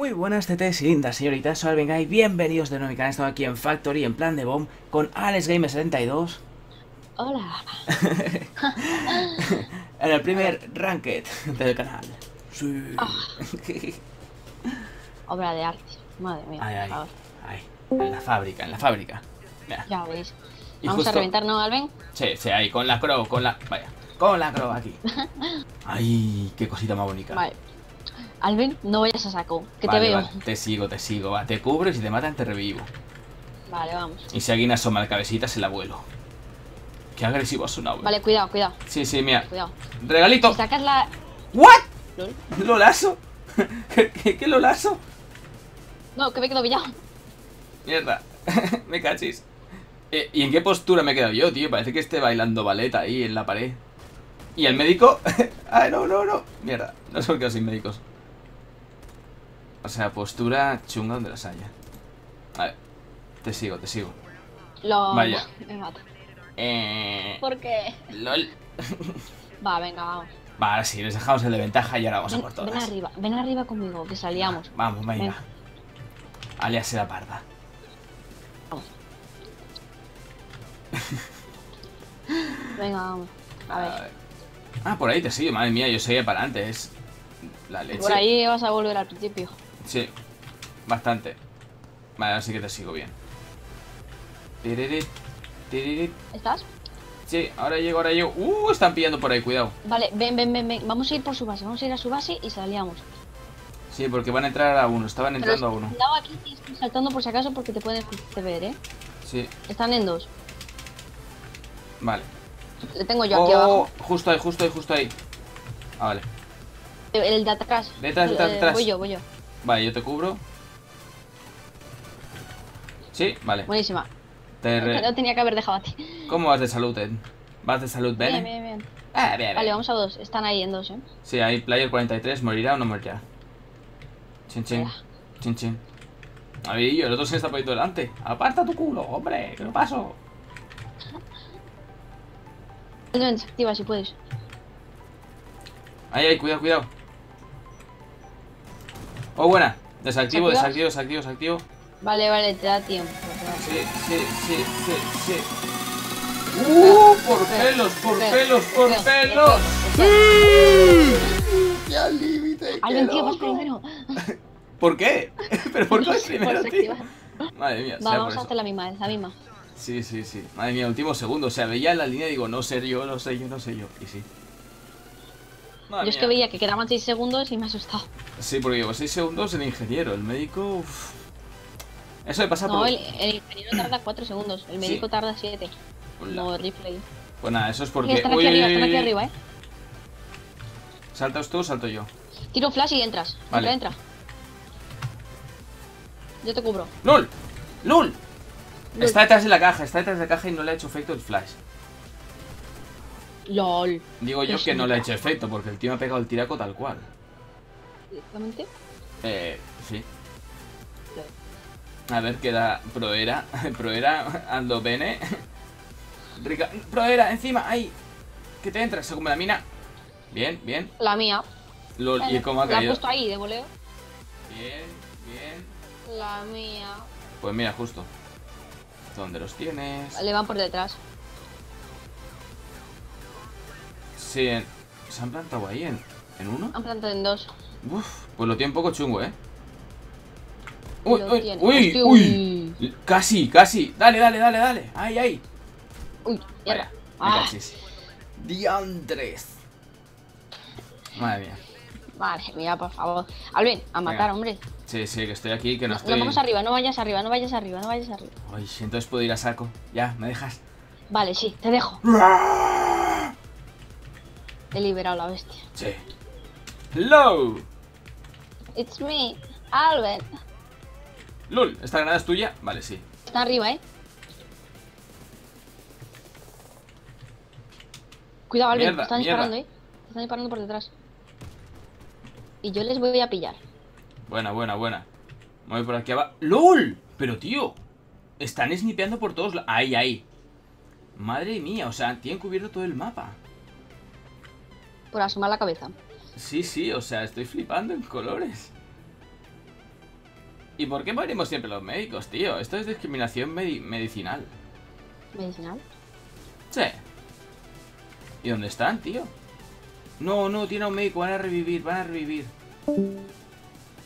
Muy buenas tetes y lindas señoritas, soy Albengai, bienvenidos de nuevo a mi canal. Estamos aquí en Factory, en plan de bomb, con AlexGamer72. Hola. En el primer ranked del canal. Sí. Oh. Obra de arte, madre mía. Ay, en la fábrica. Mira. Ya veis. Vamos justo a reventar, ¿no, Alben? Sí, ahí, con la crow, con la crow aquí. Ay, qué cosita más bonita. Vale. Alben, no vayas a saco, que vale, te veo. Vale, te sigo, va, te cubro y si te matan te revivo. Vale, vamos. Y si alguien asoma la cabecita se la vuelo. Qué agresivo ha sonado, ¿eh? Vale, cuidado. Sí, mira. Cuidado. Regalito. Si sacas la... ¿What? ¿Lol? ¿Lolazo? ¿Qué lolazo? No, que me he quedado pillado. Mierda, me cachis. ¿Y en qué postura me he quedado yo, tío? Parece que esté bailando ballet ahí en la pared. ¿Y el médico? Ay, no. Mierda, no se han quedado sin médicos. O sea, postura chunga donde las haya. Vale, te sigo. LOL. Vaya. Me mata. ¿Por qué? LOL. Va, venga, vamos. Va, ahora sí, les dejamos el de ventaja y ahora vamos a por todas. Ven arriba conmigo, que salíamos. Vamos, venga. Aliase la parda. Vamos. Venga, vamos. A ver. Ah, por ahí te sigue, madre mía, yo seguía para adelante, es la leche. Por ahí vas a volver al principio. Sí, bastante. Vale, ahora sí que te sigo bien. ¿Estás? Sí, ahora llego. Están pillando por ahí, cuidado. Vale, ven. Vamos a ir por su base, y salíamos. Sí, porque van a entrar a uno, estaban entrando a uno. Cuidado aquí, estoy saltando por si acaso porque te pueden ver, ¿eh? Sí. Están en dos. Vale. Le tengo yo aquí abajo. Justo ahí. Ah, vale. El de atrás. Detrás. Voy yo. Vale, yo te cubro. Sí, vale. Buenísima. No tenía que haber dejado a ti. ¿Cómo vas de salud, Ed? ¿Vas de salud, Ben? Bien. Ah, bien. Vale, vamos a dos. Están ahí en dos, ¿eh? Sí, ahí player 43. ¿Morirá o no morirá? Chin. Ay, el otro se está poniendo delante. Aparta tu culo, hombre, que lo paso. Desactiva si puedes. Ahí, cuidado. Oh, buena. Desactivo. Vale, te da tiempo. Sí. Por pelos. ¡Sí! ¡Qué al límite! Alguien, tío, vas primero. ¿Por qué? ¿Pero por qué vas primero, tío? Madre mía. Vamos a hacer la misma. Sí. Madre mía, último segundo. O sea, veía la línea y digo, no sé yo. Y sí. Madre mía. Es que veía que quedaban 6 segundos y me ha asustado. Sí, porque llevo 6 segundos el ingeniero. El médico... Uf. Eso le pasa por... No, el ingeniero tarda 4 segundos. El médico tarda 7. No, replay. Pues nada, eso es porque... Están aquí arriba, ¿eh? ¿Saltas tú o salto yo? Tiro flash y entras. Vale. Entra. Yo te cubro. ¡Lol! Está detrás de la caja y no le ha hecho efecto el flash. LOL. Digo yo que no le ha hecho efecto porque el tío me ha pegado el tiraco tal cual. ¿Directamente? Sí. A ver, que era Proera, ando bene. Rica. Proera, encima, ahí. Que te entras según la mina. Bien. La mía. LOL, ¿y cómo ha caído? La he puesto ahí de voleo. Bien. La mía. Pues mira, justo. ¿Dónde los tienes? Le van por detrás. Sí, se han plantado ahí en uno. Han plantado en dos. Uf, pues lo tiene un poco chungo, ¿eh? Uy. Casi. Dale. Ay. Uy, mierda. Diantres. Madre mía. Madre mía, por favor. Alben, a matar, venga. Hombre. Sí, que estoy aquí, que no estoy... No, vamos arriba, no vayas arriba. Ay, entonces puedo ir a saco. Ya, ¿me dejas? Vale, sí, te dejo. Te he liberado la bestia. Sí. Hello. It's me, Alben. Lul, ¿esta granada es tuya? Vale, sí. Está arriba, ¿eh? Cuidado, Alben, te están disparando, ¿eh? Te están disparando por detrás. Y yo les voy a pillar. Buena. Me voy por aquí abajo. ¡Lol! Pero tío, están snipeando por todos lados. Ahí. Madre mía, o sea, tienen cubierto todo el mapa. Por asomar la cabeza. Sí, o sea, estoy flipando en colores. ¿Y por qué morimos siempre los médicos, tío? Esto es discriminación medicinal. ¿Medicinal? Sí. ¿Y dónde están, tío? No, no, tiene un médico, van a revivir, van a revivir.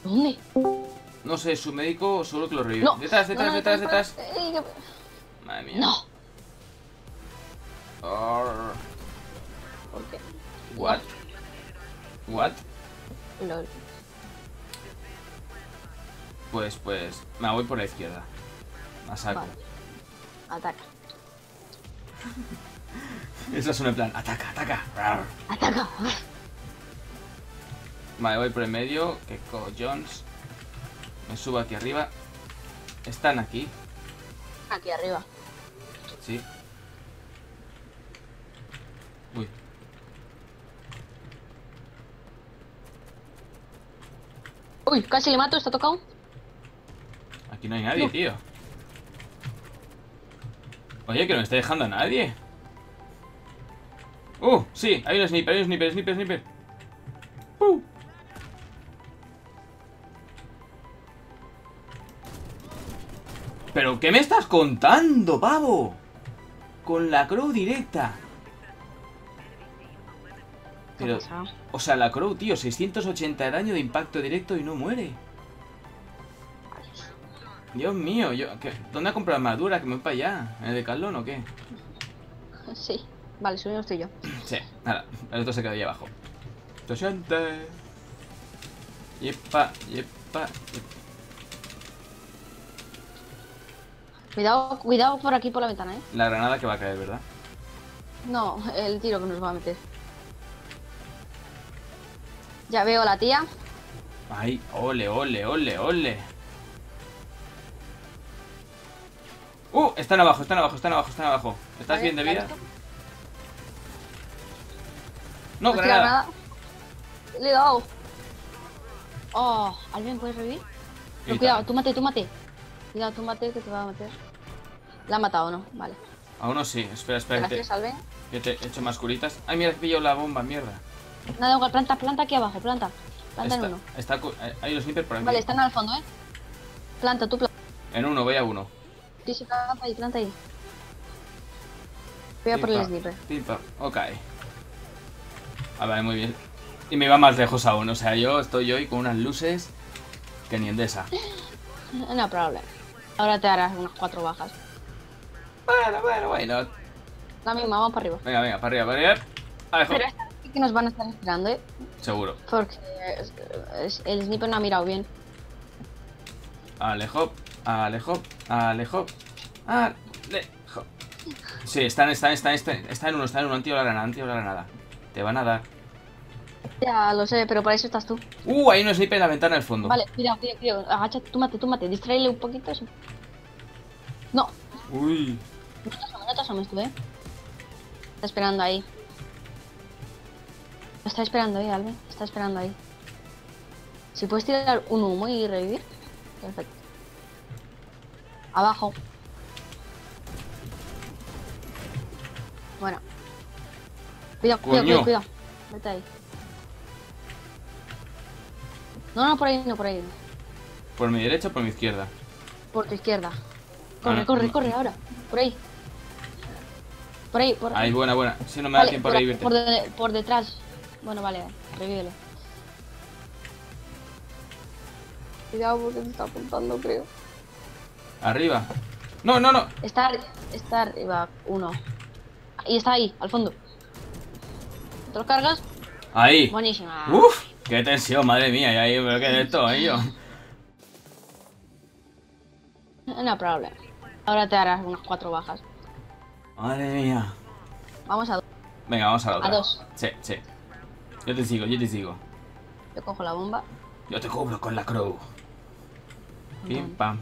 ¿Dónde? No sé, su médico seguro que lo revive. No. Detrás. Madre mía. No. ¿Por qué? What? What? LOL. Pues, me voy por la izquierda. A saco. Vale. Ataca. Eso es un plan. Ataca. Ataca. Vale, voy por el medio. Que cojones. Me subo aquí arriba. Están aquí. Aquí arriba. Sí. Uy. Uy, casi le mato. ¿Está tocado? Aquí no hay nadie, tío. Oye, que no me está dejando a nadie. Sí, hay un sniper, hay un sniper. ¿Pero qué me estás contando, pavo? Con la crow directa. Pero, o sea, la crow, tío, 680 de daño de impacto directo y no muere. Dios mío, ¿dónde ha comprado la armadura? Que me voy para allá. ¿En el de Carlón o qué? Sí. Vale, subimos estoy yo. Sí, nada. El otro se quedó ahí abajo. Lo siento. Yepa. Cuidado por aquí, por la ventana, ¿eh? La granada que va a caer, ¿verdad? No, el tiro que nos va a meter. Ya veo a la tía. Ay, ole. Están abajo. ¿Estás bien de vida? No, granada. Le he dado. ¿Alguien puede revivir? No, cuidado, tú mate. Cuidado, tú mate que te va a meter. ¿La ha matado o no? Vale. Aún no sí, espera. Gracias, Alben. Que te he hecho más curitas. Ay, mira, he pillado la bomba, mierda. Nada, igual, planta aquí abajo, planta. Planta en uno. Hay los sniper por aquí. Vale, están al fondo, ¿eh? Planta, tú planta. En uno, voy a uno. Sí, planta ahí. Voy a por el sniper. Ok. Ah, vale, muy bien. Y me iba más lejos aún, o sea, yo estoy hoy con unas luces que ni endesa. No problem. Ahora te harás unas 4 bajas. Bueno. La misma, vamos para arriba. Venga, para arriba. Pero esta vez sí que nos van a estar esperando, ¿eh? Seguro. Porque el sniper no ha mirado bien. Alejop. Sí, están en uno, han tirado la granada. Te van a dar. Ya lo sé, pero para eso estás tú. Hay un sniper en la ventana del fondo. Vale, cuidado. Agáchate, tú mate. Distráele un poquito eso. No. Uy. No te asomes tú, ¿eh? Está esperando ahí, Alben. Está esperando ahí. Si puedes tirar un humo y revivir. Perfecto. Abajo. Bueno. Cuidado. Vete ahí. No, por ahí no. ¿Por mi derecha o por mi izquierda? Por tu izquierda. Corre ahora. Por ahí. Buena. Si no me da tiempo a revivirte. Por detrás. Bueno, vale, revívelo. Cuidado porque me está apuntando, creo. ¿Arriba? No. Está arriba, uno. Y está ahí, al fondo. ¿Te lo cargas? Ahí. Buenísima. Uf, qué tensión, madre mía. Y ahí me lo quedé todo, yo. No problem. Ahora te harás unas 4 bajas. Madre mía. Vamos a dos. Venga, vamos a la otra. A dos. Sí. Yo te sigo. Yo cojo la bomba. Yo te cubro con la crow. Pim, pam.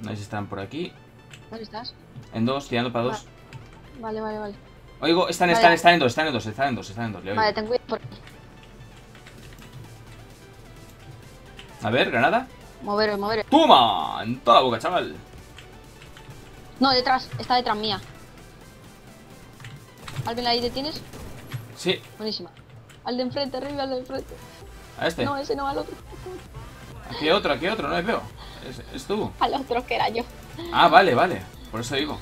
No sé si están por aquí. ¿Dónde estás? En dos, tirando para dos. Vale. Oigo, están en dos. Vale, ten cuidado por aquí. A ver, granada. Moveré. ¡Puma! En toda la boca, chaval. No, detrás, está detrás mía. ¿Alben ahí detienes? Sí. Buenísima. Al de enfrente, arriba, al de enfrente. ¿A este? No, ese no, al otro. Aquí otro, no es veo. Es tú. Al otro que era yo. Ah, vale, vale. Por eso digo.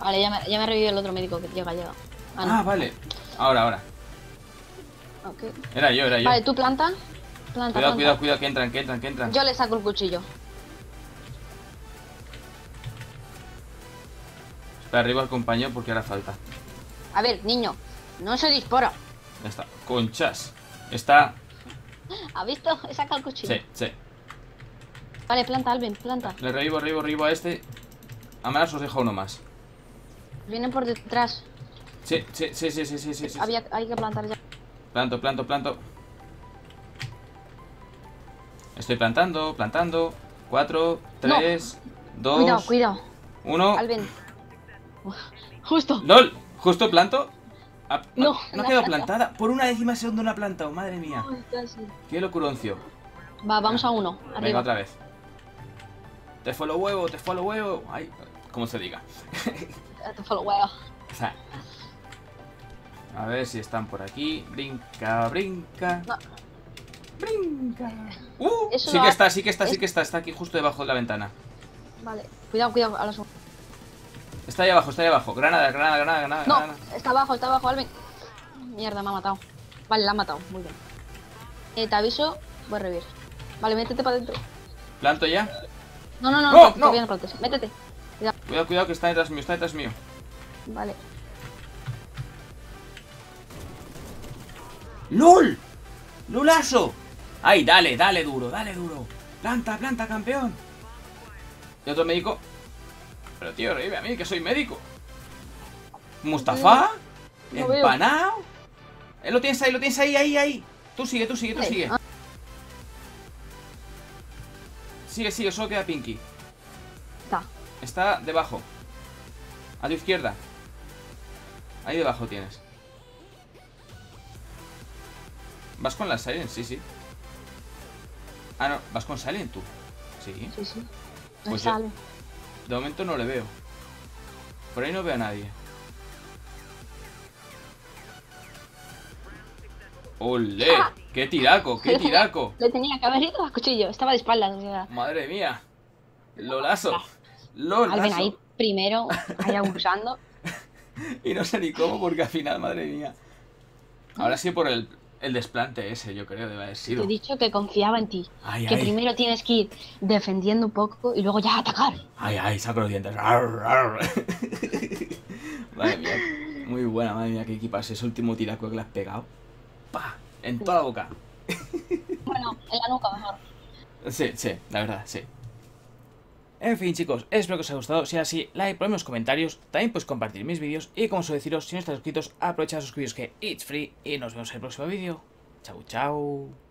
Vale, ya me revivió el otro médico que llega. Ah, no. Ah, vale. Ahora. Okay. Era yo. Vale, tú planta. Cuidado, que entran. Yo le saco el cuchillo. Está arriba el compañero porque hará falta. A ver, niño, no se dispara. Ya está, conchas. Está. ¿Has visto? He sacado el cuchillo. Sí. Vale, planta, Alben, planta. Le revivo a este. A más os dejo uno más. Vienen por detrás. Sí. Hay que plantar ya. Planto. Estoy plantando. 4, 3, 2. Cuidado. 1. Alben. Justo. ¡Lol! Justo planto. No ha quedado plantada. Por una décima segundo no ha plantado, madre mía. Qué locuroncio. Va, vamos a uno. Arriba. Venga, otra vez. Te follow huevo. Ay, como se diga. Te follow huevo. A ver si están por aquí. Brinca. No. Brinca. Sí que está. Está aquí justo debajo de la ventana. Vale, cuidado. Ahora subo. Está ahí abajo. Granada. No, granada. Está abajo, Alben. Mierda, me ha matado. Vale, la ha matado, muy bien. Te aviso, voy a revivir. Vale, métete para adentro. ¿Planto ya? No. Todavía no plantes. Métete. Cuidado que está detrás mío. Vale. ¡Lol! ¡Lolazo! ¡Ay, dale duro! Planta, campeón. Y otro médico. Pero tío, revive a mí, que soy médico. Mustafa, no empanado. Lo tienes ahí. Tú sigue. Ah. Sigue, solo queda Pinky. Está debajo. A tu izquierda. Ahí debajo tienes. ¿Vas con la Silent? Sí. Ah, no, ¿vas con Silent tú? Sí. No pues sale. De momento no le veo. Por ahí no veo a nadie. ¡Olé! ¡Qué tiraco! Le tenía que haber ido al cuchillo. Estaba de espaldas. O sea. ¡Madre mía! ¡Lolazo! Alben ahí primero, ahí abusando. Y no sé ni cómo, porque al final, madre mía. Ahora sí por el desplante ese, yo creo, debe haber sido. Te he dicho que confiaba en ti. Que primero tienes que ir defendiendo un poco y luego ya atacar. Saco los dientes. Madre mía. Muy buena, madre mía, que equipas. Ese último tiraco que le has pegado. ¡Pah! En toda la boca. Bueno, en la nuca mejor. Sí, la verdad, sí. En fin, chicos, espero que os haya gustado. Si es así, like, ponedme en los comentarios. También podéis compartir mis vídeos. Y como suelo deciros, si no estáis suscritos, aprovechad a suscribiros, que it's free. Y nos vemos en el próximo vídeo. Chao.